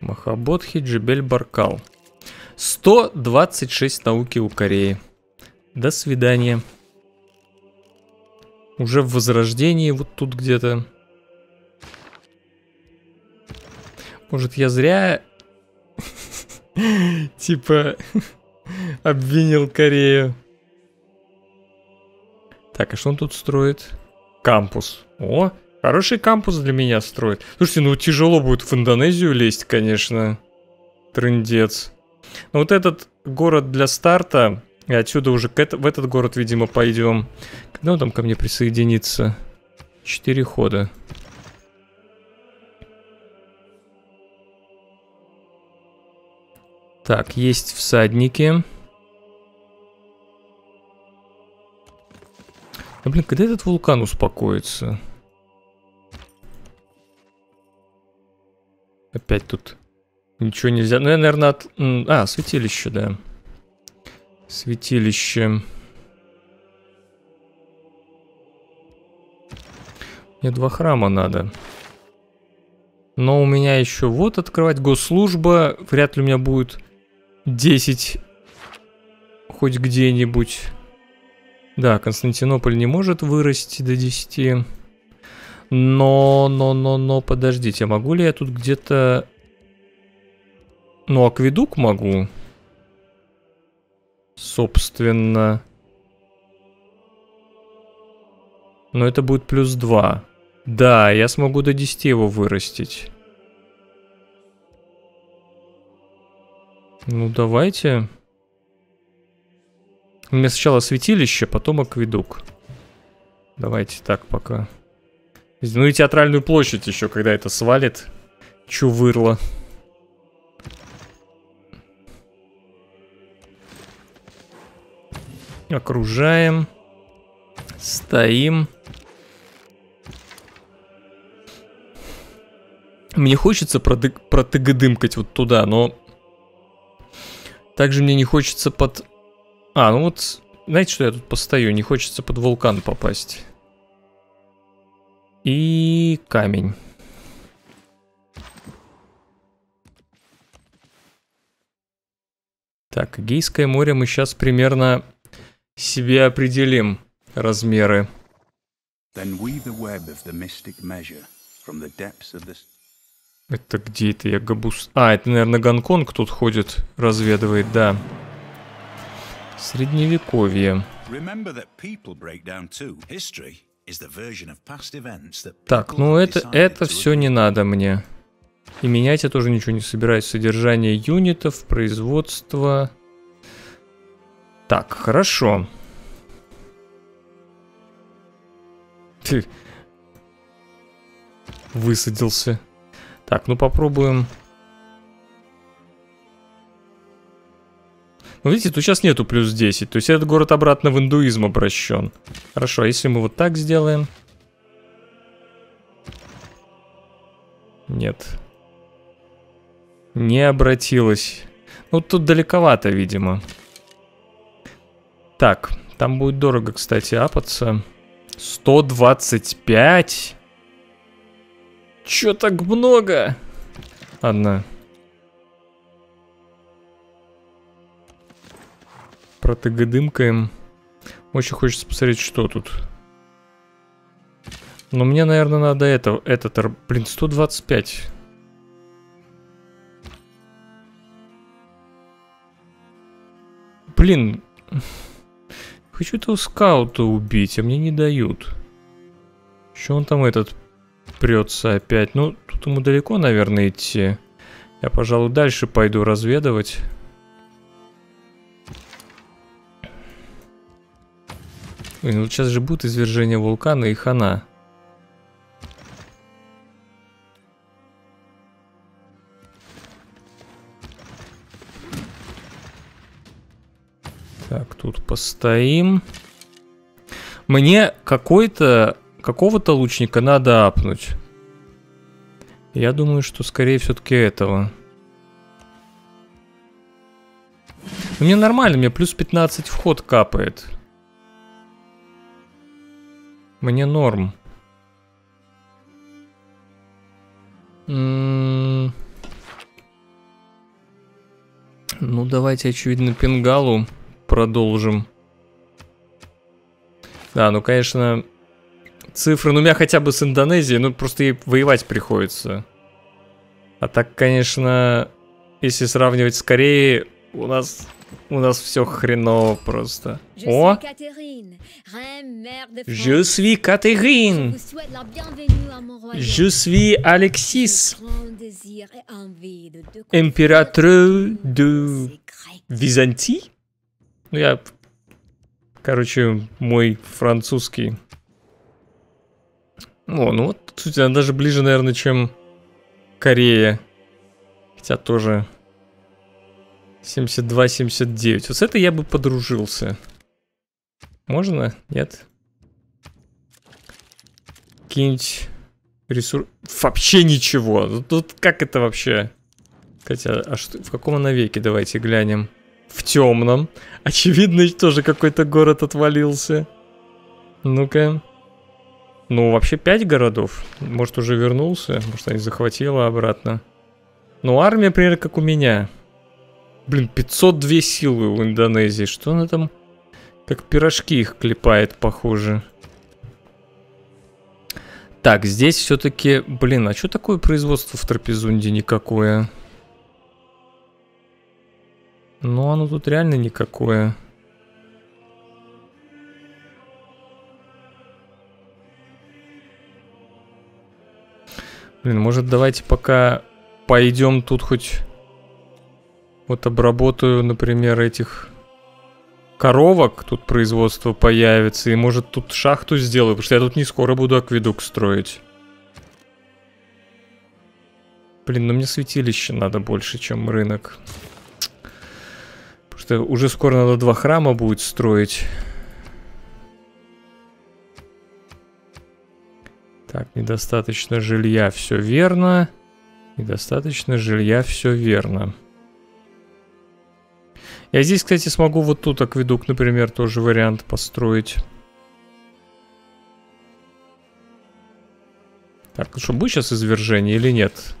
Махабодхи, Джибель Баркал. сто двадцать шесть науки у Кореи. До свидания. Уже в Возрождении, вот тут где-то. Может, я зря типа обвинил Корею. Так, а что он тут строит? Кампус. О, хороший кампус для меня строит. Слушайте, ну тяжело будет в Индонезию лезть, конечно. Трындец. Но вот этот город для старта, и отсюда уже к это, в этот город, видимо, пойдем. Когда он там ко мне присоединится? Четыре хода. Так, есть всадники. Да, блин, когда этот вулкан успокоится? Опять тут ничего нельзя. Ну, я, наверное, от... А, святилище, да. Святилище. Мне два храма надо. Но у меня еще вот открывать госслужба. Вряд ли у меня будет десять хоть где-нибудь... Да, Константинополь не может вырасти до десяти. Но, но, но, но, подождите, а могу ли я тут где-то... Ну, акведук могу. Собственно. Но это будет плюс два. Да, я смогу до десяти его вырастить. Ну, давайте... У меня сначала святилище, потом акведук. Давайте так пока. Ну и театральную площадь еще, когда это свалит. Чувырло. Окружаем. Стоим. Мне хочется протыгодымкать вот туда, но... Также мне не хочется под... А, ну вот, знаете, что я тут постою? Не хочется под вулкан попасть. И камень. Так, Эгейское море мы сейчас примерно себе определим размеры. Это где это я габус? А, это, наверное, Гонконг тут ходит, разведывает, да. Средневековье. Так, ну это, это все не надо мне. И менять я тоже ничего не собираюсь. Содержание юнитов, производство. Так, хорошо. Ты высадился. Так, ну попробуем. Ну, видите, тут сейчас нету плюс десять. То есть этот город обратно в индуизм обращен. Хорошо, а если мы вот так сделаем? Нет. Не обратилась. Ну, тут далековато, видимо. Так, там будет дорого, кстати, апаться. сто двадцать пять? Чё так много? Ладно. Протыгодымкаем. Очень хочется посмотреть, что тут. Но мне, наверное, надо это, этот, блин, сто двадцать пять. Блин, хочу этого скаута убить, а мне не дают. Чё он там этот прется опять? Ну, тут ему далеко, наверное, идти. Я, пожалуй, дальше пойду разведывать. Ой, ну сейчас же будет извержение вулкана и хана. Так, тут постоим. Мне какой-то... Какого-то лучника надо апнуть. Я думаю, что скорее все-таки этого. Но мне нормально, мне плюс пятнадцать вход капает. Мне норм. М-м-м. Ну, давайте, очевидно, Пингалу продолжим. Да, ну, конечно... Цифры, ну у меня хотя бы с Индонезией, ну просто ей воевать приходится. А так, конечно, если сравнивать с Кореей, у нас, у нас все хреново просто. О! Je suis Catherine! Je suis Alexis! Император de Византии? Ну я, короче, мой французский... О, ну вот, суть, она даже ближе, наверное, чем Корея. Хотя тоже семьдесят два семьдесят девять. Вот с этой я бы подружился. Можно? Нет? Какие-нибудь ресурсы... Вообще ничего! Тут как это вообще? Хотя, а что, в каком она веке? Давайте глянем. В темном. Очевидно, тоже какой-то город отвалился. Ну-ка... Ну, вообще пять городов. Может, уже вернулся. Может, они захватила обратно. Ну, армия, например, как у меня. Блин, пятьсот две силы у Индонезии. Что она там? Как пирожки их клепает, похоже. Так, здесь все-таки... Блин, а что такое производство в Трапезунде никакое? Ну, оно тут реально никакое. Блин, может, давайте пока пойдем тут хоть... Вот обработаю, например, этих коровок. Тут производство появится. И, может, тут шахту сделаю. Потому что я тут не скоро буду акведук строить. Блин, ну мне святилище надо больше, чем рынок. Потому что уже скоро надо два храма будет строить. Так, недостаточно жилья, все верно. Недостаточно жилья, все верно. Я здесь, кстати, смогу вот тут акведук, например, тоже вариант построить. Так, ну что, будет сейчас извержение или нет?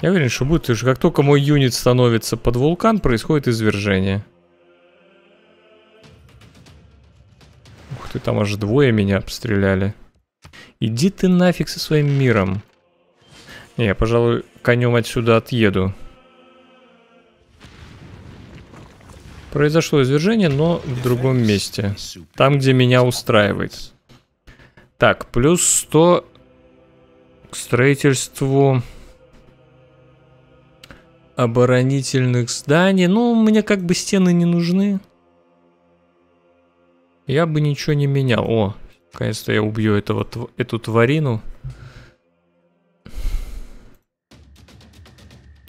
Я уверен, что будет, потому что как только мой юнит становится под вулкан, происходит извержение. Ты там аж двое меня обстреляли. Иди ты нафиг со своим миром. Не, я, пожалуй, конем отсюда отъеду. Произошло извержение, но в другом месте. Там, где меня устраивает. Так, плюс сто к строительству оборонительных зданий. Ну, мне как бы стены не нужны. Я бы ничего не менял. О, наконец-то я убью этого, эту тварину.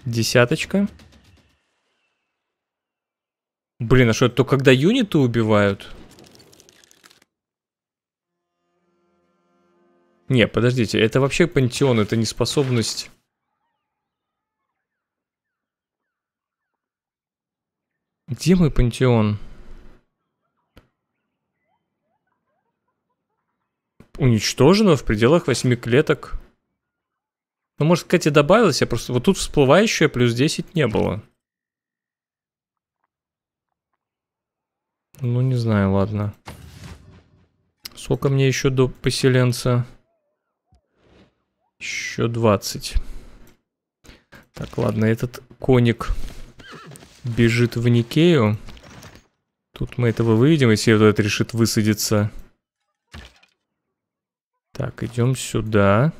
Десяточка. Блин, а что это, то когда юниты убивают? Не, подождите, это вообще пантеон, это не способность... Где мой пантеон? Уничтожено в пределах восьми клеток. Ну, может, Катя добавилась, я просто... Вот тут всплывающая плюс десять не было. Ну, не знаю, ладно. Сколько мне еще до поселенца? Еще двадцать. Так, ладно, этот коник бежит в Никею. Тут мы этого выведем, если этот решит высадиться. Так, идем сюда.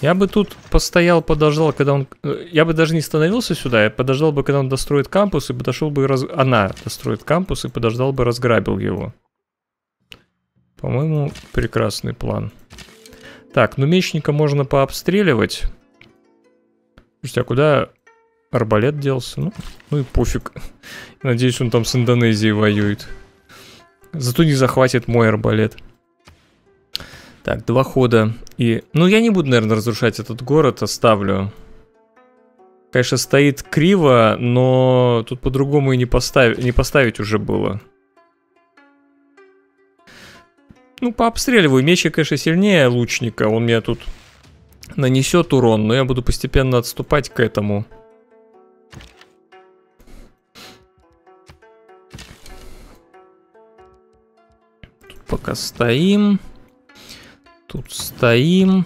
Я бы тут постоял, подождал, когда он... Я бы даже не становился сюда, я подождал бы, когда он достроит кампус, и подошел бы... Раз... Она достроит кампус, и подождал бы, разграбил его. По-моему, прекрасный план. Так, ну мечника можно пообстреливать. Слушайте, а куда арбалет делся? Ну, ну и пофиг. Надеюсь, он там с Индонезией воюет. Зато не захватит мой арбалет. Так, два хода и... Ну, я не буду, наверное, разрушать этот город, оставлю. Конечно, стоит криво, но тут по-другому и не, постав... не поставить уже было. Ну, пообстреливаю. Меч, конечно, сильнее лучника. Он меня тут нанесет урон, но я буду постепенно отступать к этому. Тут пока стоим. Тут стоим.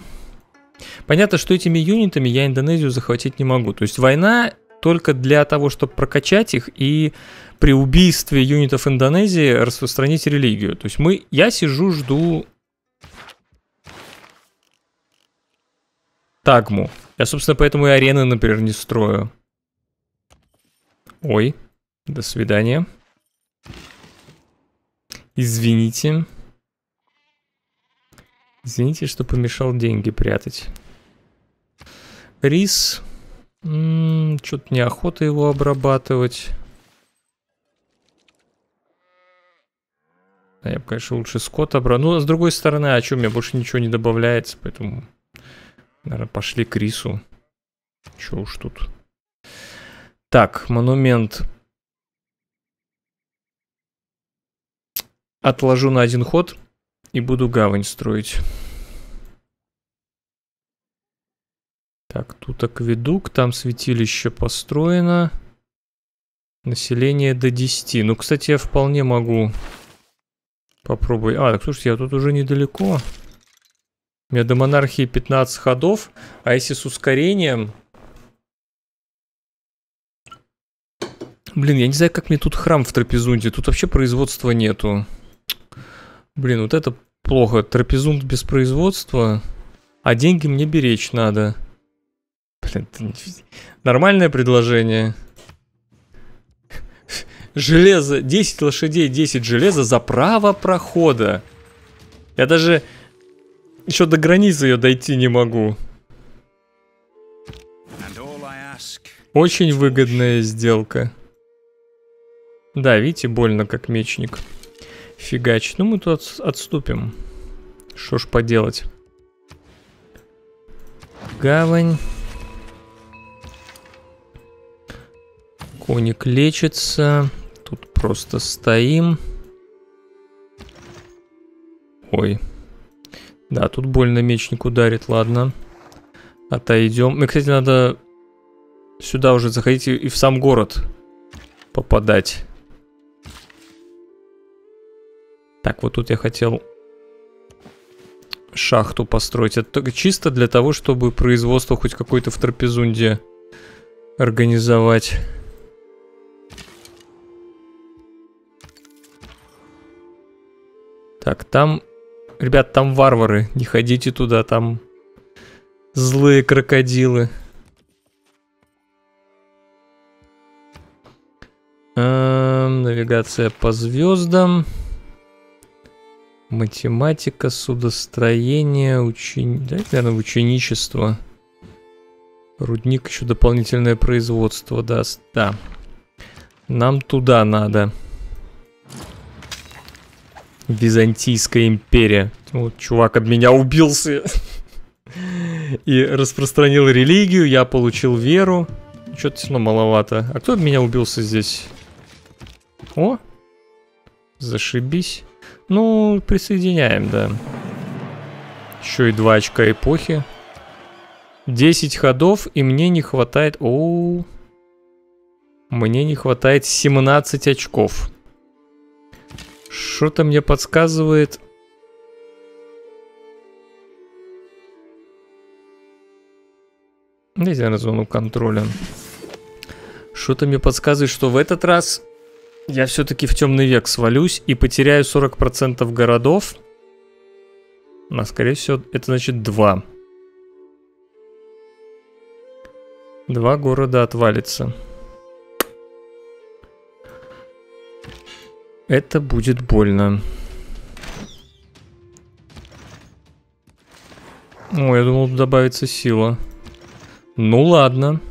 Понятно, что этими юнитами я Индонезию захватить не могу. То есть война только для того, чтобы прокачать их и при убийстве юнитов Индонезии распространить религию. То есть мы, я сижу, жду Тагму. Я, собственно, поэтому и арены, например, не строю. Ой, до свидания. Извините. Извините, что помешал деньги прятать. Рис. Что-то неохота его обрабатывать. А я бы, конечно, лучше скот обрабатывал. Ну, а с другой стороны, а что, у меня больше ничего не добавляется, поэтому, наверное, пошли к рису. Че уж тут. Так, монумент. Отложу на один ход. И буду гавань строить. Так, тут акведук, там святилище построено. Население до десяти. Ну, кстати, я вполне могу попробовать. А, так, слушайте, я тут уже недалеко. У меня до монархии пятнадцать ходов. А если с ускорением... Блин, я не знаю, как мне тут храм в Трапезунде. Тут вообще производства нету. Блин, вот это плохо. Трапезунд без производства. А деньги мне беречь надо. Блин, это не... нормальное предложение. Железо. десять лошадей, десять железа за право прохода. Я даже еще до границы ее дойти не могу. Очень выгодная сделка. Да, видите, больно как мечник. Фигач. Ну, мы тут отступим. Что ж поделать. Гавань. Коник лечится. Тут просто стоим. Ой. Да, тут больно мечник ударит, ладно. Отойдем. И, кстати, надо сюда уже заходить и в сам город попадать. Так, вот тут я хотел шахту построить. Это чисто для того, чтобы производство хоть какое-то в Трапезунде организовать. Так, там... Ребят, там варвары. Не ходите туда, там злые крокодилы. Эм, навигация по звездам. Математика, судостроение, учени... да, наверное, ученичество. Рудник, еще дополнительное производство даст. Да. Нам туда надо. Византийская империя. Вот чувак об меня убился. И распространил религию, я получил веру. Что-то все равно маловато. А кто об меня убился здесь? О! Зашибись. Ну, присоединяем, да. Еще и два очка эпохи. десять ходов, и мне не хватает... О, Мне не хватает семнадцать очков. Что-то мне подсказывает... Дайте, наверное, зону контроля. Что-то мне подсказывает, что в этот раз я все-таки в темный век свалюсь и потеряю сорок процентов городов. А, скорее всего, это значит два. Два города отвалится. Это будет больно. О, я думал, добавится сила. Ну ладно.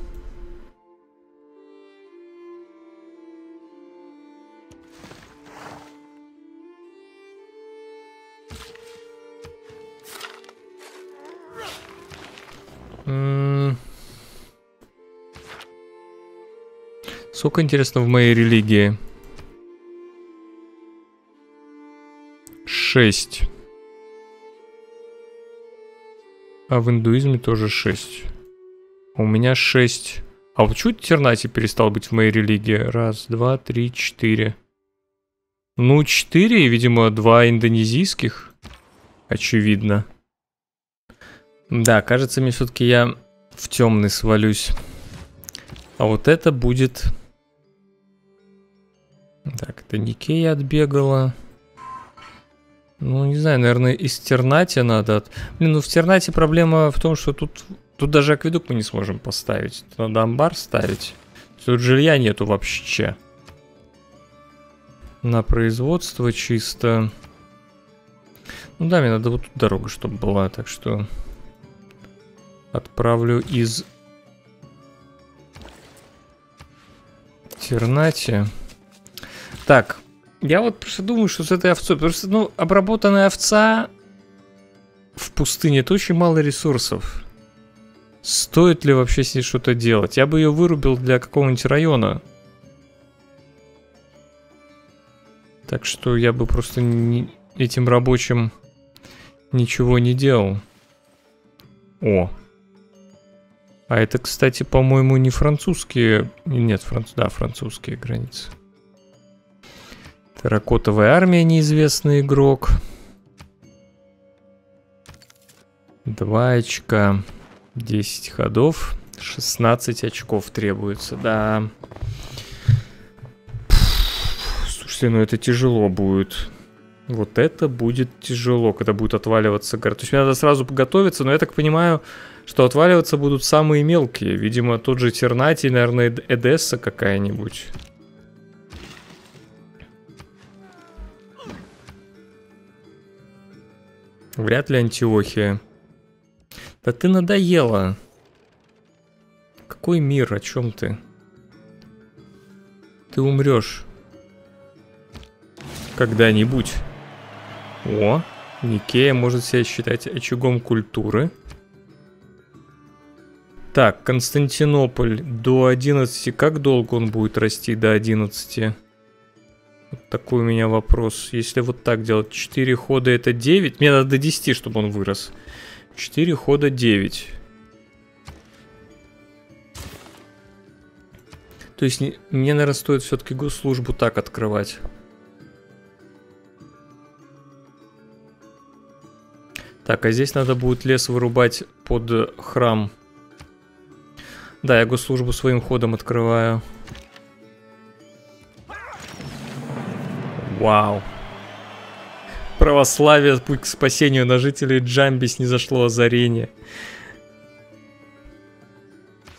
М-м-м. Сколько интересно в моей религии? шесть. А в индуизме тоже шесть. У меня шесть. А почему Тернате перестал быть в моей религии? Раз, два, три, четыре. Ну, четыре, видимо, два индонезийских. Очевидно. Да, кажется, мне все-таки я в темный свалюсь. А вот это будет... Так, это Никея отбегала. Ну, не знаю, наверное, из Тернате надо... Блин, ну в Тернате проблема в том, что тут... Тут даже акведук мы не сможем поставить. Тут надо амбар ставить. Тут жилья нету вообще. На производство чисто. Ну да, мне надо вот тут дорога, чтобы была. Так что отправлю из Тернате. Так, я вот просто думаю, что с этой овцой... Потому что, ну, обработанная овца в пустыне — это очень мало ресурсов. Стоит ли вообще с ней что-то делать? Я бы ее вырубил для какого-нибудь района. Так что я бы просто не, этим рабочим ничего не делал. О. А это, кстати, по-моему, не французские... Нет, франц... да, французские границы. Терракотовая армия, неизвестный игрок. Два очка. десять ходов, шестнадцать очков требуется, да. Слушайте, ну это тяжело будет. Вот это будет тяжело, когда будет отваливаться город. То есть мне надо сразу подготовиться, но я так понимаю, что отваливаться будут самые мелкие. Видимо, тот же Тернате, наверное, Эдесса какая-нибудь. Вряд ли Антиохия. Да ты надоела. Какой мир, о чем ты? Ты умрешь. Когда-нибудь. О, Никея может себя считать очагом культуры. Так, Константинополь до одиннадцати. Как долго он будет расти до одиннадцати? Вот такой у меня вопрос. Если вот так делать, четыре хода — это девять. Мне надо до десяти, чтобы он вырос. четыре хода, девять. То есть не, мне, наверное, стоит все-таки госслужбу так открывать. Так, а здесь надо будет лес вырубать под храм. Да, я госслужбу своим ходом открываю. Вау. Православие, путь к спасению, на жителей Джамбис не зашло озарение.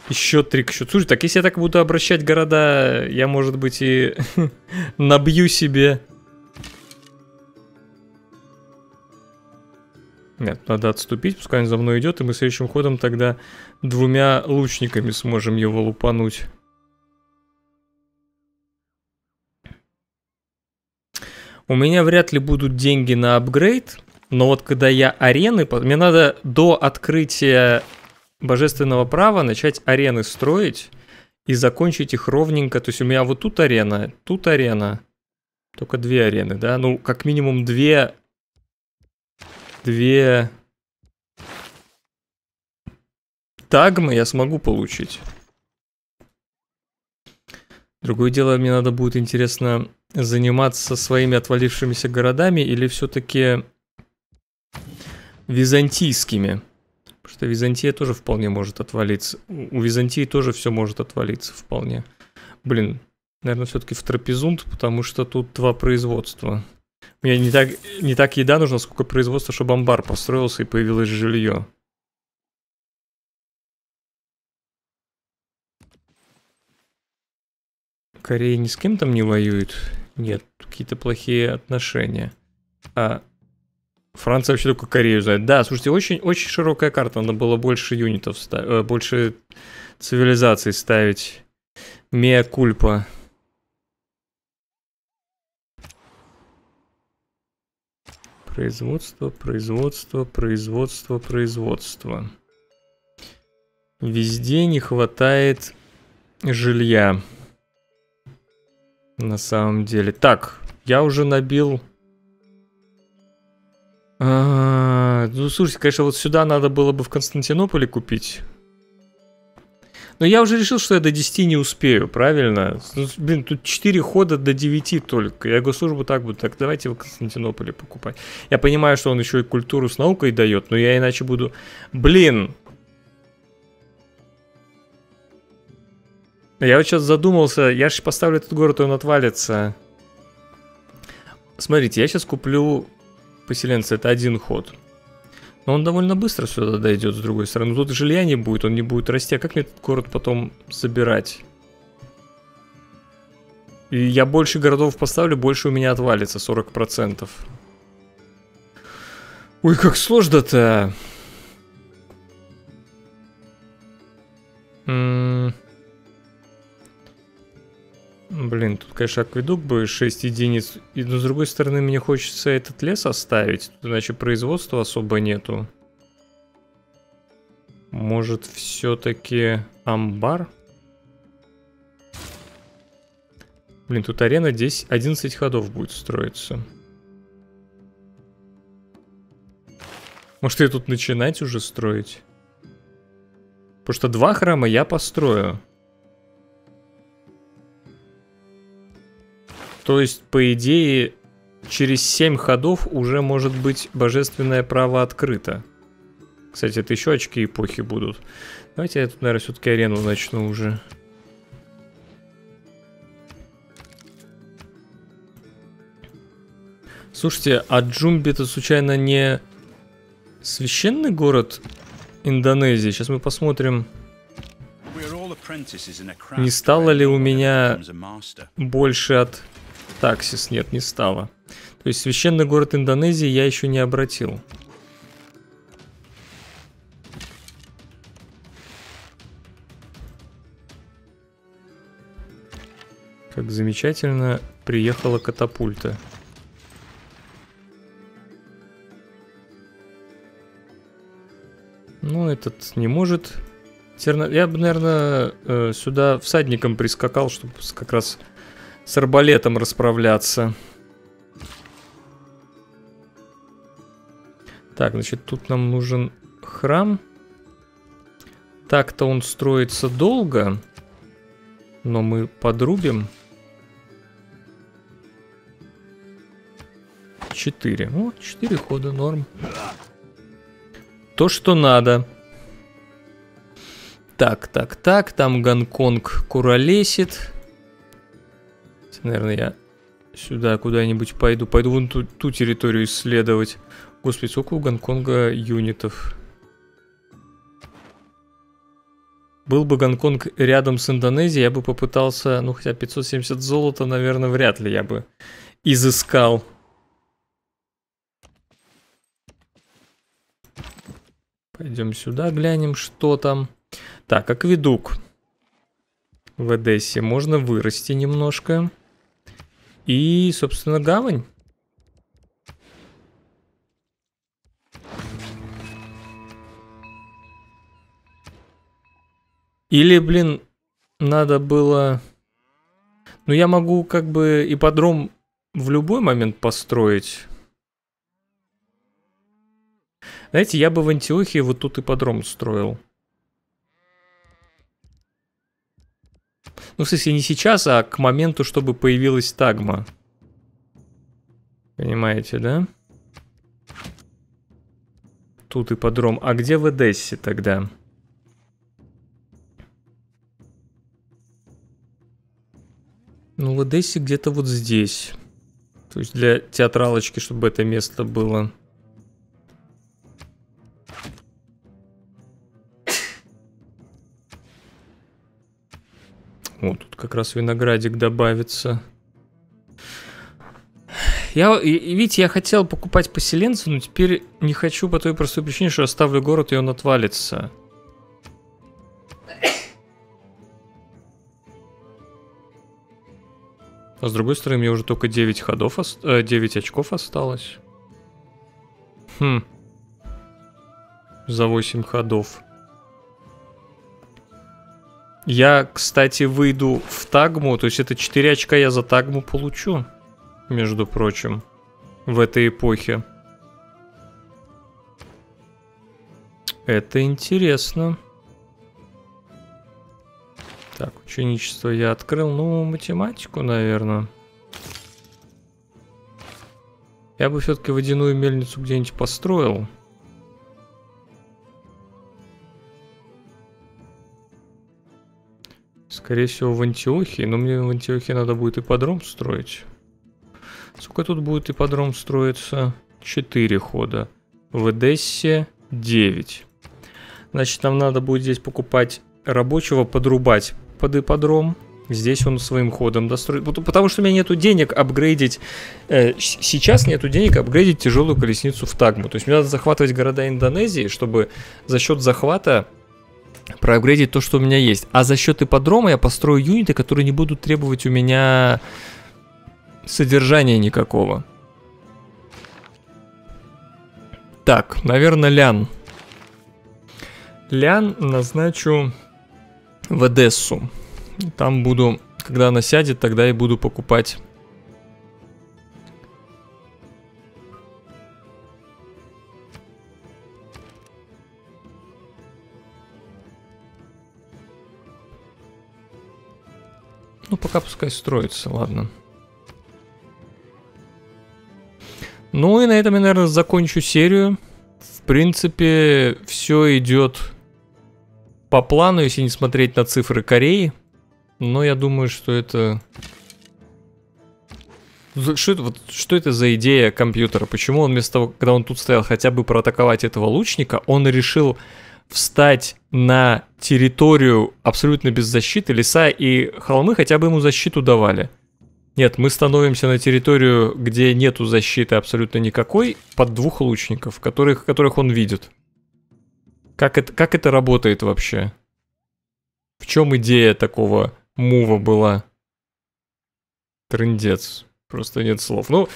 Еще три к счету. Слушай, так если я так буду обращать города, я, может быть, и набью себе. Нет, надо отступить, пускай он за мной идет, и мы следующим ходом тогда двумя лучниками сможем его лупануть. У меня вряд ли будут деньги на апгрейд, но вот когда я арены... Мне надо до открытия божественного права начать арены строить и закончить их ровненько. То есть у меня вот тут арена, тут арена. Только две арены, да? Ну, как минимум две... Две... Тагмы я смогу получить. Другое дело, мне надо будет, интересно, заниматься своими отвалившимися городами или все-таки византийскими. Потому что Византия тоже вполне может отвалиться. У Византии тоже все может отвалиться вполне. Блин, наверное, все-таки в Трапезунд, потому что тут два производства. Мне не так, не так еда нужна, сколько производства, чтобы амбар построился и появилось жилье. Корея ни с кем там не воюет? Нет, какие-то плохие отношения. А Франция вообще только Корею знает. Да, слушайте, очень-очень широкая карта. Надо было больше юнитов ставить, больше цивилизаций ставить. Меа кульпа. Производство, производство, производство, производство. Везде не хватает жилья. На самом деле. Так, я уже набил... А, ну, слушайте, конечно, вот сюда надо было бы в Константинополе купить. Но я уже решил, что я до десяти не успею, правильно? Ну, блин, тут четыре хода до девяти только. Я госслужбу так буду. Так, давайте в Константинополе покупать. Я понимаю, что он еще и культуру с наукой дает, но я иначе буду... Блин! Я вот сейчас задумался, я же поставлю этот город, и он отвалится. Смотрите, я сейчас куплю поселенца, это один ход. Но он довольно быстро сюда дойдет, с другой стороны. Тут жилья не будет, он не будет расти. А как мне этот город потом собирать? И я больше городов поставлю, больше у меня отвалится, сорок процентов. Ой, как сложно-то! Ммм... Блин, тут, конечно, акведук бы шесть единиц. Но, с другой стороны, мне хочется этот лес оставить. Тут, иначе производства особо нету. Может, все-таки амбар? Блин, тут арена десять, одиннадцать ходов будет строиться. Может, я тут начинать уже строить? Потому что два храма я построю. То есть, по идее, через семь ходов уже может быть божественное право открыто. Кстати, это еще очки эпохи будут. Давайте я тут, наверное, все-таки арену начну уже. Слушайте, а Джумби это случайно не священный город Индонезии? Сейчас мы посмотрим. Не стало ли у меня больше от... Таксис, нет, не стало. То есть священный город Индонезии я еще не обратил. Как замечательно приехала катапульта. Ну, этот не может. Терна... Я бы, наверное, сюда всадником прискакал, чтобы как раз... С арбалетом расправляться. Так, значит, тут нам нужен храм. Так-то он строится долго. Но мы подрубим. Четыре. О, четыре хода, норм. То, что надо. Так, так, так. Там Гонконг куролесит. Наверное, я сюда куда-нибудь пойду. Пойду вон ту, ту территорию исследовать. Господи, сколько у Гонконга юнитов. Был бы Гонконг рядом с Индонезией, я бы попытался... Ну, хотя пятьсот семьдесят золота, наверное, вряд ли я бы изыскал. Пойдем сюда, глянем, что там. Так, акведук. В Эдессе можно вырасти немножко. И, собственно, гавань. Или, блин, надо было... Ну, я могу как бы ипподром в любой момент построить. Знаете, я бы в Антиохии вот тут ипподром строил. Ну, в смысле, не сейчас, а к моменту, чтобы появилась тагма. Понимаете, да? Тут ипподром. А где в Эдессе тогда? Ну, в Эдессе где-то вот здесь. То есть для театралочки, чтобы это место было. Вот, тут как раз виноградик добавится. Я, видите, я хотел покупать поселенца, но теперь не хочу по той простой причине, что я оставлю город, и он отвалится. А с другой стороны, мне уже только девять, ходов, девять очков осталось. Хм. За восемь ходов. Я, кстати, выйду в тагму, то есть это четыре очка я за тагму получу, между прочим, в этой эпохе. Это интересно. Так, ученичество я открыл, ну, математику, наверное. Я бы все-таки водяную мельницу где-нибудь построил. Скорее всего, в Антиохии, но мне в Антиохии надо будет ипподром строить. Сколько тут будет ипподром строиться? четыре хода. В Эдессе девять. Значит, нам надо будет здесь покупать рабочего, подрубать под ипподром. Здесь он своим ходом достроит. Потому что у меня нету денег апгрейдить... Э, сейчас нету денег апгрейдить тяжелую колесницу в тагму. То есть мне надо захватывать города Индонезии, чтобы за счет захвата проапгрейдить то, что у меня есть. А за счет ипподрома я построю юниты, которые не будут требовать у меня содержания никакого. Так, наверное, Лян. Лян назначу в Эдессу. Там буду, когда она сядет, тогда и буду покупать... Ну, пока пускай строится, ладно. Ну и на этом я, наверное, закончу серию. В принципе, все идет по плану, если не смотреть на цифры Кореи. Но я думаю, что это... Что это, вот, что это за идея компьютера? Почему он вместо того, когда он тут стоял, хотя бы проатаковать этого лучника, он решил... встать на территорию абсолютно без защиты, леса и холмы хотя бы ему защиту давали. Нет, мы становимся на территорию, где нету защиты абсолютно никакой, под двух лучников, которых, которых он видит. Как это, как это работает вообще? В чем идея такого мува была? Трындец. Просто нет слов. Ну,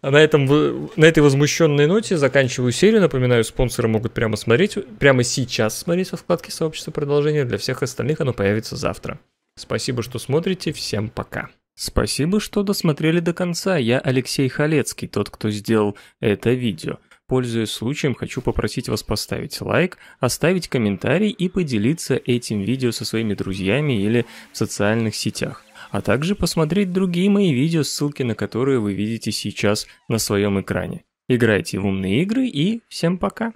а на, этом, на этой возмущенной ноте заканчиваю серию. Напоминаю, спонсоры могут прямо смотреть, прямо сейчас смотреть во вкладке сообщества продолжения. Для всех остальных оно появится завтра. Спасибо, что смотрите. Всем пока. Спасибо, что досмотрели до конца. Я Алексей Халецкий, тот, кто сделал это видео. Пользуясь случаем, хочу попросить вас поставить лайк, оставить комментарий и поделиться этим видео со своими друзьями или в социальных сетях. А также посмотреть другие мои видео, ссылки на которые вы видите сейчас на своем экране. Играйте в умные игры и всем пока!